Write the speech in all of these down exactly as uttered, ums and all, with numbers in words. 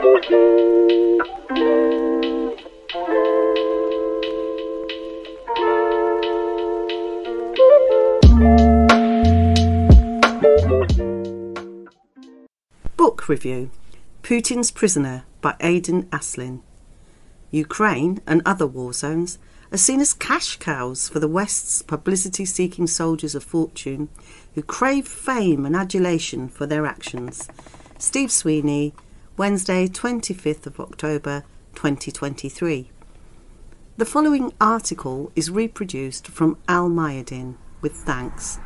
Book review: Putin's Prisoner by Aiden Aslin. Ukraine and other war zones are seen as cash cows for the West's publicity-seeking soldiers of fortune who crave fame and adulation for their actions. Steve Sweeney, Wednesday, twenty-fifth of October, twenty twenty-three. The following article is reproduced from Al Mayadin, with thanks.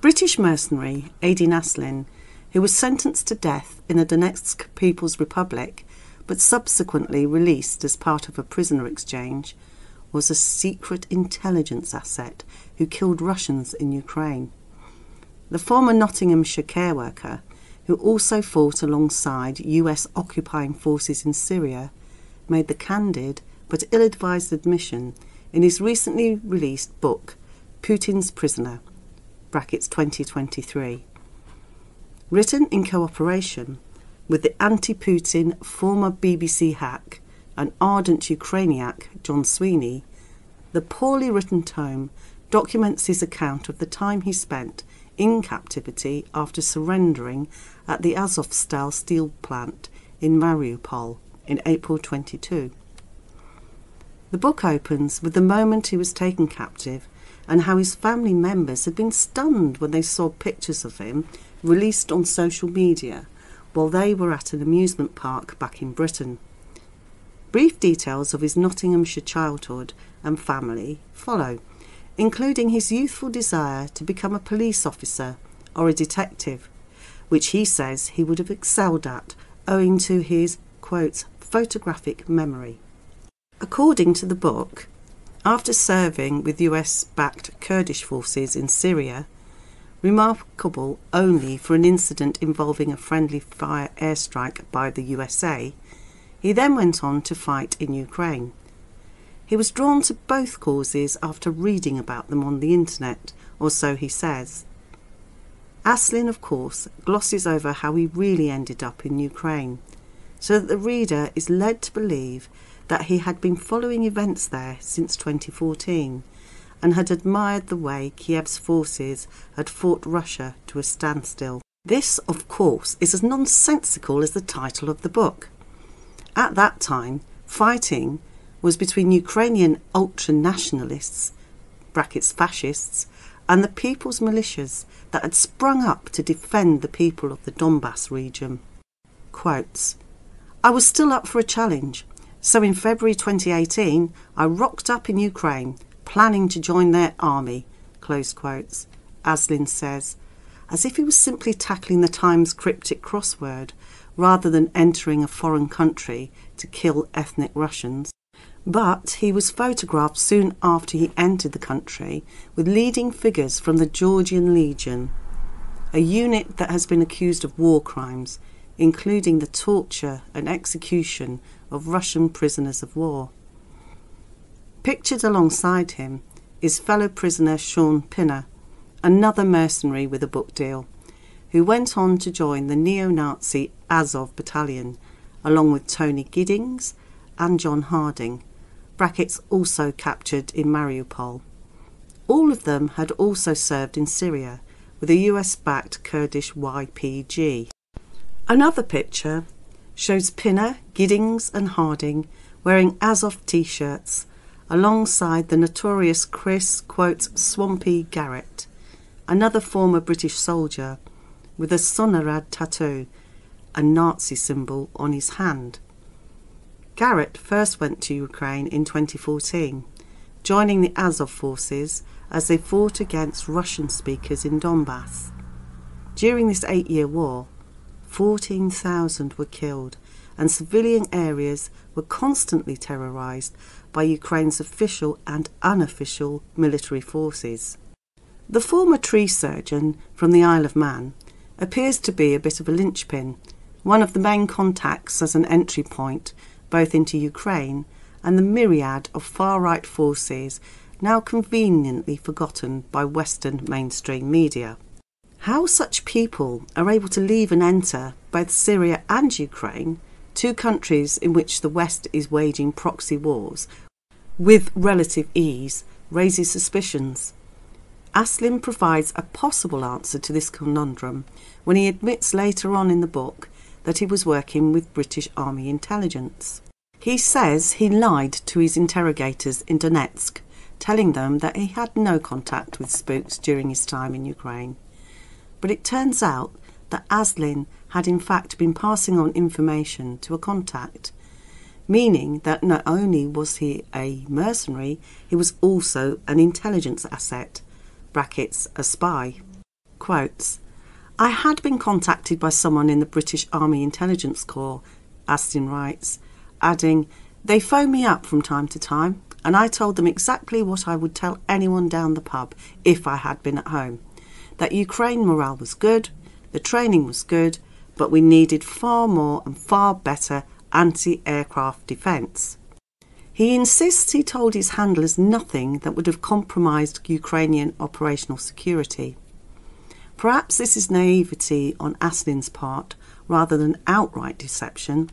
British mercenary Aiden Aslin, who was sentenced to death in the Donetsk People's Republic but subsequently released as part of a prisoner exchange, was a secret intelligence asset who killed Russians in Ukraine. The former Nottinghamshire care worker, who also fought alongside U S occupying forces in Syria, made the candid but ill-advised admission in his recently released book, Putin's Prisoner, brackets twenty twenty-three. Written in cooperation with the anti-Putin former B B C hack and ardent Ukrainiac John Sweeney, the poorly written tome documents his account of the time he spent in captivity after surrendering at the Azovstal steel plant in Mariupol in April twenty-two. The book opens with the moment he was taken captive and how his family members had been stunned when they saw pictures of him released on social media while they were at an amusement park back in Britain. Brief details of his Nottinghamshire childhood and family follow, including his youthful desire to become a police officer or a detective, which he says he would have excelled at owing to his, quote, photographic memory. According to the book, after serving with U S-backed Kurdish forces in Syria, remarkable only for an incident involving a friendly fire airstrike by the U S A, he then went on to fight in Ukraine. He was drawn to both causes after reading about them on the internet, or so he says. Aslin, of course, glosses over how he really ended up in Ukraine, so that the reader is led to believe that he had been following events there since twenty fourteen, and had admired the way Kiev's forces had fought Russia to a standstill. This, of course, is as nonsensical as the title of the book. At that time, fighting was between Ukrainian ultra-nationalists, brackets fascists, and the people's militias that had sprung up to defend the people of the Donbass region. Quotes, "I was still up for a challenge, so in February twenty eighteen I rocked up in Ukraine, planning to join their army," close quotes, Aslin says, as if he was simply tackling the Times cryptic crossword rather than entering a foreign country to kill ethnic Russians. But he was photographed soon after he entered the country with leading figures from the Georgian Legion, a unit that has been accused of war crimes, including the torture and execution of Russian prisoners of war. Pictured alongside him is fellow prisoner Sean Pinner, another mercenary with a book deal, who went on to join the neo-Nazi Azov battalion, along with Tony Giddings and John Harding, brackets also captured in Mariupol. All of them had also served in Syria with a U S-backed Kurdish Y P G. Another picture shows Pinner, Giddings and Harding wearing Azov t-shirts alongside the notorious Chris, quote, Swampy Garrett, another former British soldier, with a Sonnenrad tattoo, a Nazi symbol on his hand. Garrett first went to Ukraine in twenty fourteen, joining the Azov forces as they fought against Russian speakers in Donbass. During this eight-year war, fourteen thousand were killed and civilian areas were constantly terrorised by Ukraine's official and unofficial military forces. The former tree surgeon from the Isle of Man appears to be a bit of a linchpin, one of the main contacts as an entry point both into Ukraine and the myriad of far-right forces now conveniently forgotten by Western mainstream media. how such people are able to leave and enter both Syria and Ukraine, two countries in which the West is waging proxy wars, with relative ease, raises suspicions. Aslin provides a possible answer to this conundrum when he admits later on in the book that he was working with British Army intelligence. He says he lied to his interrogators in Donetsk, telling them that he had no contact with spooks during his time in Ukraine. But it turns out that Aslin had in fact been passing on information to a contact, meaning that not only was he a mercenary, he was also an intelligence asset, brackets, a spy. Quotes, I had been contacted by someone in the British Army Intelligence Corps, Aslin writes, adding, they phoned me up from time to time, and I told them exactly what I would tell anyone down the pub if I had been at home, that Ukraine morale was good, the training was good, but we needed far more and far better anti-aircraft defence. He insists he told his handlers nothing that would have compromised Ukrainian operational security. Perhaps this is naivety on Aslin's part rather than outright deception.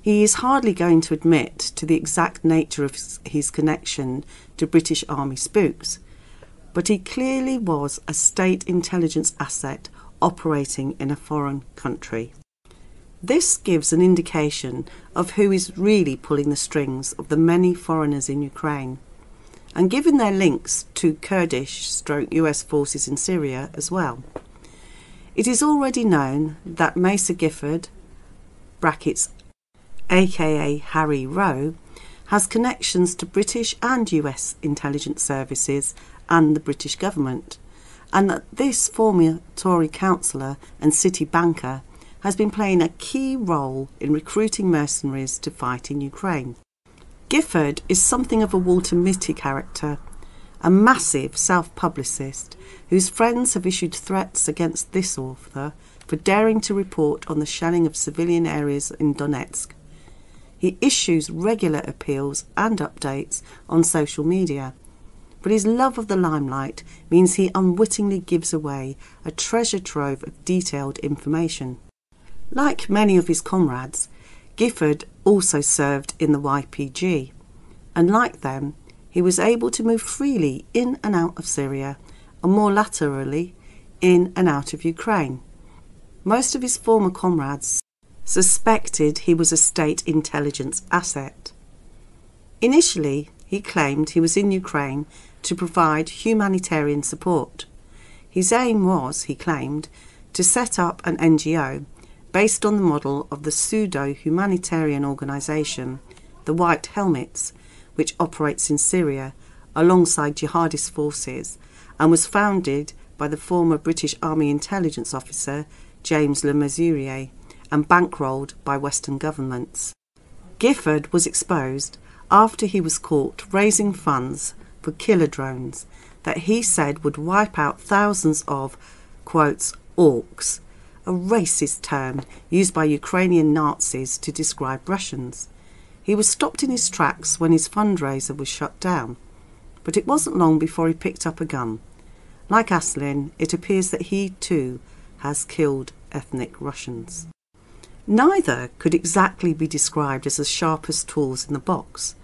He is hardly going to admit to the exact nature of his connection to British Army spooks, but he clearly was a state intelligence asset operating in a foreign country. This gives an indication of who is really pulling the strings of the many foreigners in Ukraine, and given their links to Kurdish stroke U S forces in Syria as well. It is already known that Macer Gifford, brackets, aka Harry Rowe, has connections to British and U S intelligence services and the British government, and that this former Tory councillor and city banker has been playing a key role in recruiting mercenaries to fight in Ukraine. Gifford is something of a Walter Mitty character, a massive self-publicist whose friends have issued threats against this author for daring to report on the shelling of civilian areas in Donetsk. He issues regular appeals and updates on social media, but his love of the limelight means he unwittingly gives away a treasure trove of detailed information. Like many of his comrades, Gifford also served in the Y P G, and like them, he was able to move freely in and out of Syria, and more laterally, in and out of Ukraine. Most of his former comrades suspected he was a state intelligence asset. Initially, he claimed he was in Ukraine to provide humanitarian support. His aim was, he claimed, to set up an N G O based on the model of the pseudo-humanitarian organisation, the White Helmets, which operates in Syria alongside jihadist forces and was founded by the former British Army intelligence officer James Le Mesurier and bankrolled by Western governments. Gifford was exposed after he was caught raising funds for killer drones that he said would wipe out thousands of, quotes, orcs, a racist term used by Ukrainian Nazis to describe Russians. He was stopped in his tracks when his fundraiser was shut down, but it wasn't long before he picked up a gun. Like Aslin, it appears that he too has killed ethnic Russians. Neither could exactly be described as the sharpest tools in the box,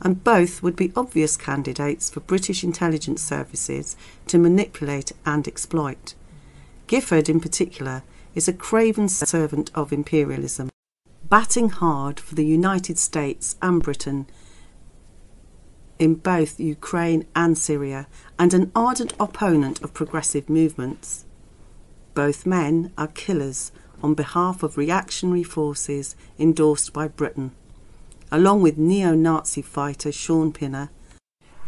and both would be obvious candidates for British intelligence services to manipulate and exploit. Gifford, in particular, is a craven servant of imperialism, batting hard for the United States and Britain in both Ukraine and Syria, and an ardent opponent of progressive movements. Both men are killers on behalf of reactionary forces endorsed by Britain, along with neo-Nazi fighter Sean Pinner.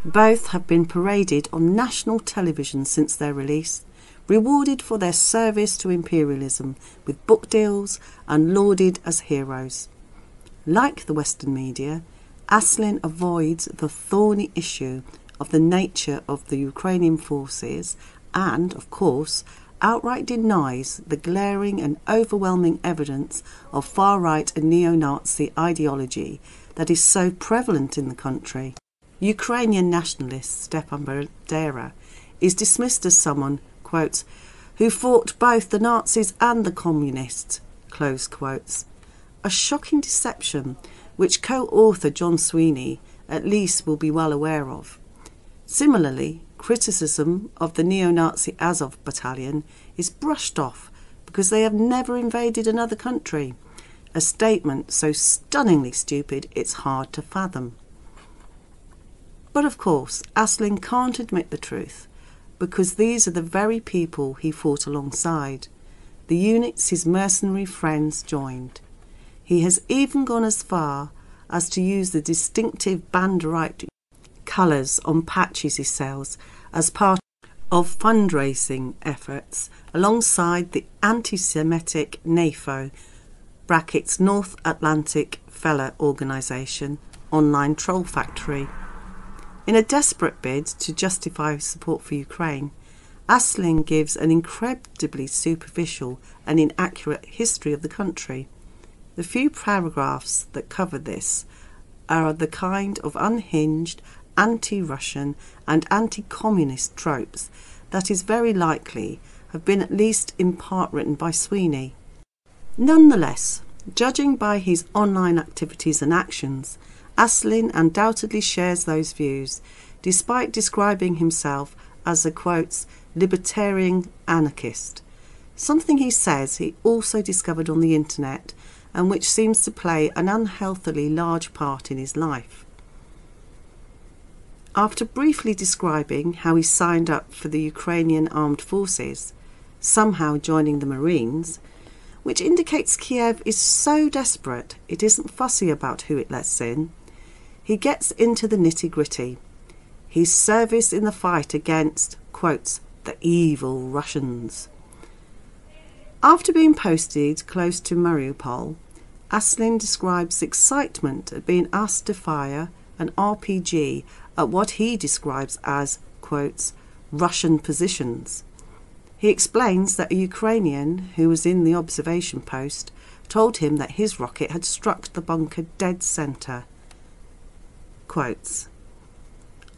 Both have been paraded on national television since their release, rewarded for their service to imperialism with book deals and lauded as heroes. Like the Western media, Aslin avoids the thorny issue of the nature of the Ukrainian forces and, of course, outright denies the glaring and overwhelming evidence of far-right and neo-Nazi ideology that is so prevalent in the country. Ukrainian nationalist Stepan Bandera is dismissed as someone, quote, who fought both the Nazis and the communists, close quotes. A shocking deception which co-author John Sweeney at least will be well aware of. Similarly, criticism of the neo-Nazi Azov battalion is brushed off because they have never invaded another country, a statement so stunningly stupid it's hard to fathom. But of course, Aslin can't admit the truth, because these are the very people he fought alongside, the units his mercenary friends joined. He has even gone as far as to use the distinctive Banderite colours on patches he sells as part of fundraising efforts alongside the anti-Semitic NAFO, brackets North Atlantic Fella Organisation, online troll factory. In a desperate bid to justify support for Ukraine, Aslin gives an incredibly superficial and inaccurate history of the country. The few paragraphs that cover this are the kind of unhinged, anti-Russian and anti-communist tropes that is very likely have been at least in part written by Sweeney. Nonetheless, judging by his online activities and actions, Aslin undoubtedly shares those views, despite describing himself as a, quotes, libertarian anarchist, something he says he also discovered on the internet and which seems to play an unhealthily large part in his life. After briefly describing how he signed up for the Ukrainian Armed Forces, somehow joining the Marines, which indicates Kiev is so desperate it isn't fussy about who it lets in, he gets into the nitty-gritty. His service in the fight against, quotes, the evil Russians. After being posted close to Mariupol, Aslin describes excitement at being asked to fire an R P G at what he describes as, quotes, Russian positions. He explains that a Ukrainian who was in the observation post told him that his rocket had struck the bunker dead centre. Quotes,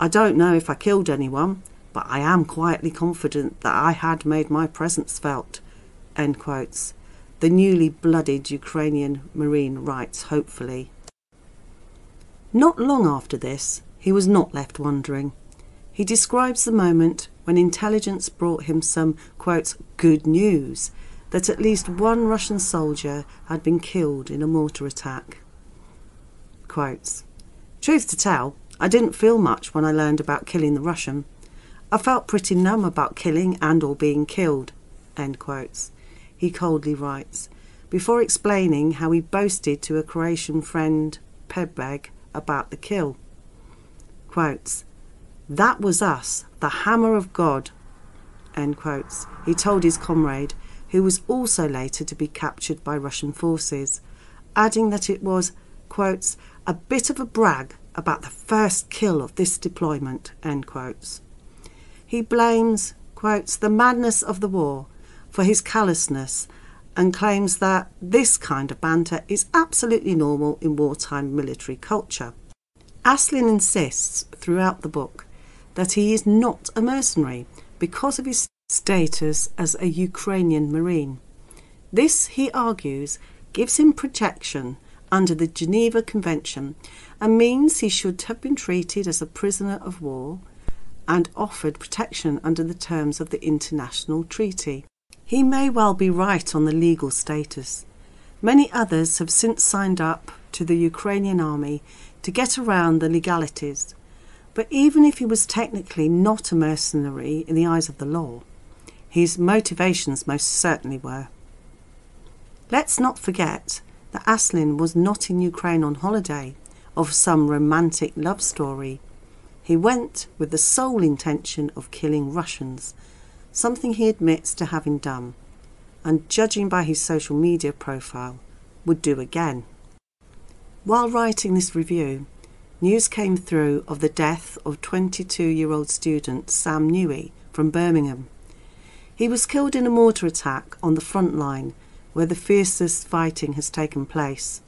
I don't know if I killed anyone, but I am quietly confident that I had made my presence felt, end quotes, the newly blooded Ukrainian Marine writes hopefully. Not long after this, he was not left wondering. He describes the moment when intelligence brought him some, quotes, good news, that at least one Russian soldier had been killed in a mortar attack. Quotes, truth to tell, I didn't feel much when I learned about killing the Russian. I felt pretty numb about killing and or being killed, end quotes. He coldly writes, before explaining how he boasted to a Croatian friend, Pebeg, about the kill. Quotes, that was us, the hammer of God, end quotes, he told his comrade, who was also later to be captured by Russian forces, adding that it was, quotes, a bit of a brag about the first kill of this deployment, end quotes. He blames, quotes, the madness of the war for his callousness and claims that this kind of banter is absolutely normal in wartime military culture. Aslin insists throughout the book that he is not a mercenary because of his status as a Ukrainian Marine. This, he argues, gives him protection under the Geneva Convention and means he should have been treated as a prisoner of war and offered protection under the terms of the international treaty. He may well be right on the legal status. Many others have since signed up to the Ukrainian army to get around the legalities, but even if he was technically not a mercenary in the eyes of the law, his motivations most certainly were. Let's not forget that Aslin was not in Ukraine on holiday of some romantic love story. He went with the sole intention of killing Russians, something he admits to having done, and judging by his social media profile, would do again. While writing this review, news came through of the death of twenty-two-year-old student Sam Newey from Birmingham. He was killed in a mortar attack on the front line where the fiercest fighting has taken place.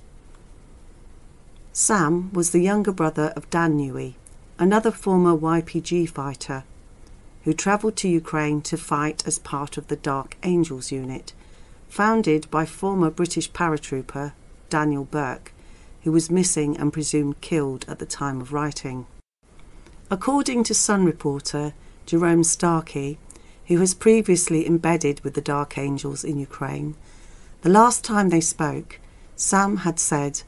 Sam was the younger brother of Dan Newey, another former Y P G fighter. who travelled to Ukraine to fight as part of the Dark Angels unit, founded by former British paratrooper Daniel Burke, who was missing and presumed killed at the time of writing. According to Sun reporter Jerome Starkey, who was previously embedded with the Dark Angels in Ukraine, the last time they spoke, Sam had said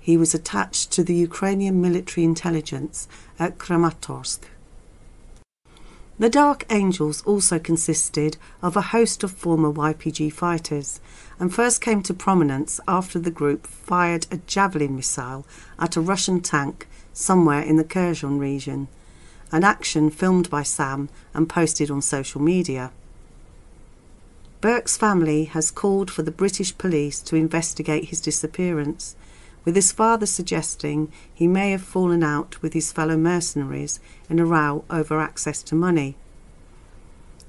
he was attached to the Ukrainian military intelligence at Kramatorsk. The Dark Angels also consisted of a host of former Y P G fighters and first came to prominence after the group fired a javelin missile at a Russian tank somewhere in the Kherson region, an action filmed by Sam and posted on social media. Burke's family has called for the British police to investigate his disappearance, with his father suggesting he may have fallen out with his fellow mercenaries in a row over access to money.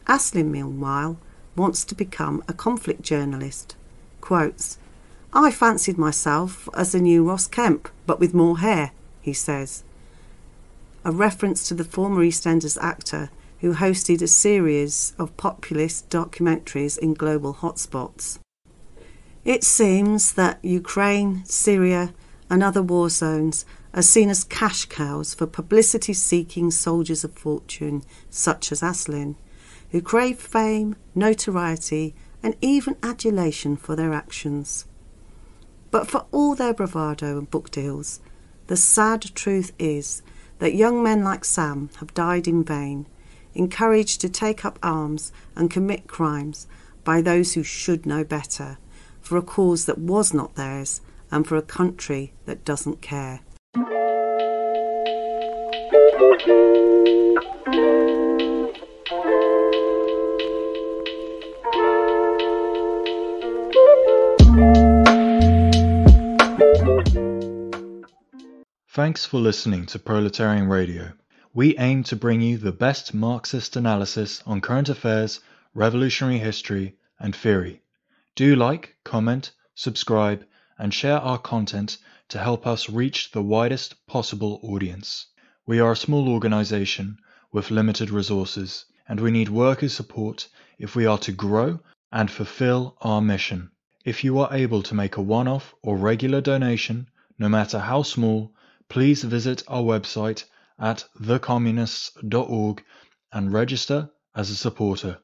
Aslin, meanwhile, wants to become a conflict journalist. Quotes, "I fancied myself as a new Ross Kemp, but with more hair," he says. A reference to the former EastEnders actor who hosted a series of populist documentaries in global hotspots. It seems that Ukraine, Syria and other war zones are seen as cash cows for publicity-seeking soldiers of fortune such as Aslin, who crave fame, notoriety and even adulation for their actions. But for all their bravado and book deals, the sad truth is that young men like Sam have died in vain, encouraged to take up arms and commit crimes by those who should know better, for a cause that was not theirs and for a country that doesn't care. Thanks for listening to Proletarian Radio. We aim to bring you the best Marxist analysis on current affairs, revolutionary history and theory. Do like, comment, subscribe, and share our content to help us reach the widest possible audience. We are a small organization with limited resources, and we need worker support if we are to grow and fulfill our mission. If you are able to make a one-off or regular donation, no matter how small, please visit our website at the communists dot org and register as a supporter.